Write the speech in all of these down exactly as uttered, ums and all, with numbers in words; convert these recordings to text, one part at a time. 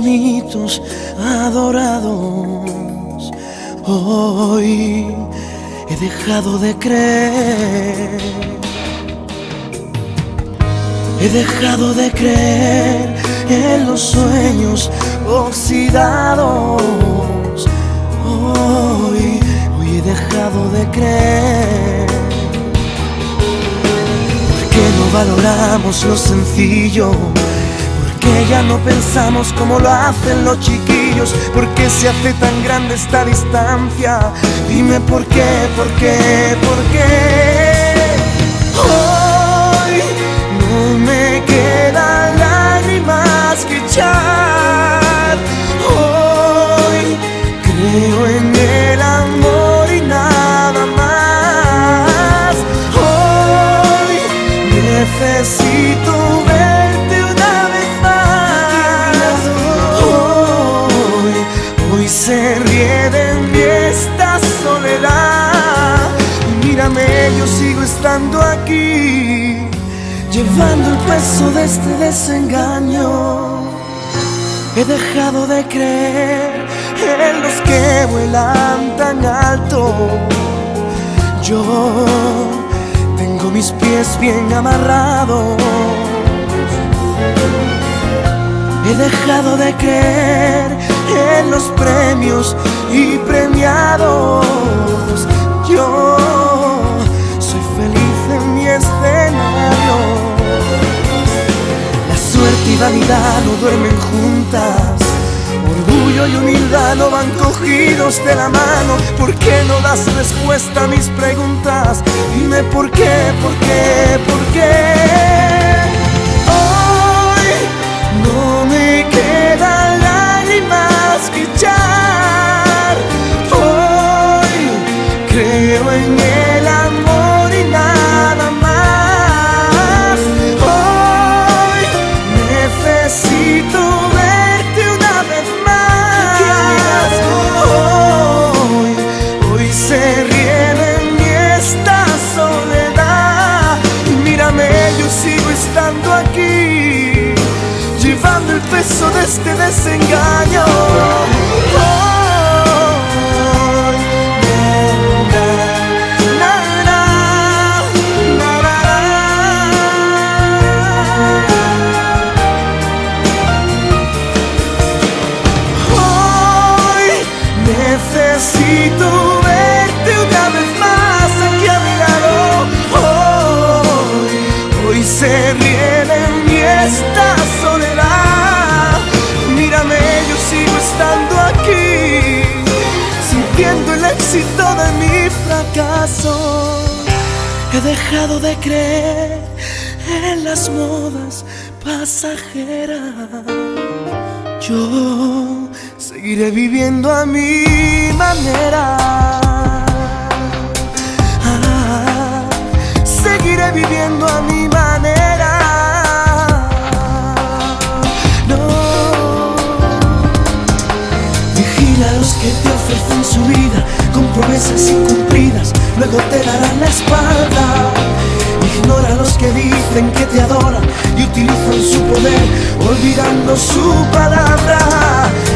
mitos adorados. Hoy he dejado de creer, he dejado de creer en los sueños oxidados. Hoy, hoy he dejado de creer. ¿Por qué no valoramos lo sencillo? Que ya no pensamos como lo hacen los chiquillos. ¿Por qué se hace tan grande esta distancia? Dime por qué, por qué, por qué. Hoy no me quedan lágrimas que echar. Hoy creo en el amor y nada más. Hoy necesito verte. Se ríe de mí esta soledad. Mírame, yo sigo estando aquí, llevando el peso de este desengaño. He dejado de creer en los que vuelan tan alto. Yo tengo mis pies bien amarrados. He dejado de creer en los premios y premiados. Yo soy feliz en mi escenario. La suerte y vanidad no duermen juntas, orgullo y humildad no van cogidos de la mano. ¿Por qué no das respuesta a mis preguntas? Dime por qué, por qué, por qué. Hoy no me queda más que echar. Hoy creo en el amor y nada más. Hoy necesito verte una vez más. Hoy, hoy se ríe de mí esta soledad. Y mírame, yo sigo estando aquí, llevando el peso de este desengaño. Hoy necesito verte una vez más aquí a mi lado. Hoy, hoy se ríe de mí esta soledad. Mírame, yo sigo estando aquí, sintiendo el éxito de mi fracaso. He dejado de creer en las modas pasajeras. Yo seguiré viviendo a mi manera. Ah, seguiré viviendo a mi manera. A los que te ofrecen su vida con promesas incumplidas, luego te darán la espalda. Ignora a los que dicen que te adoran y utilizan su poder, olvidando su palabra.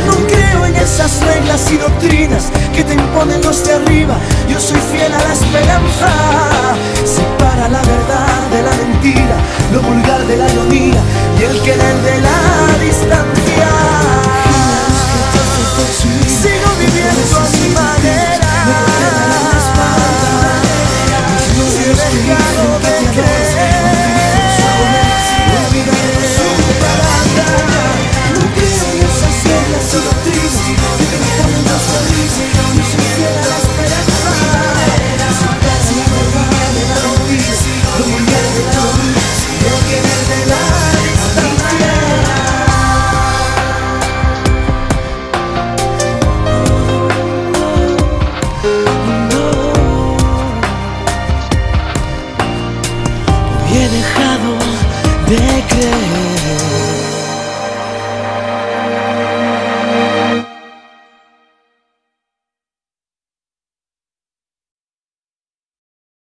No creo en esas reglas y doctrinas que te imponen los de arriba. Yo soy fiel a la esperanza. Separa la verdad de la mentira, lo vulgar de la ironía y el querer de la distancia. Sigo viviendo a mi manera. He dejado de creer, olvidando su palabra. No creo en esas reglas y doctrinas que te imponen los de arriba. Yo soy fiel a la esperanza. Separa la verdad de la mentira, lo vulgar de la ironía y el querer de la distancia. He dejado de creer.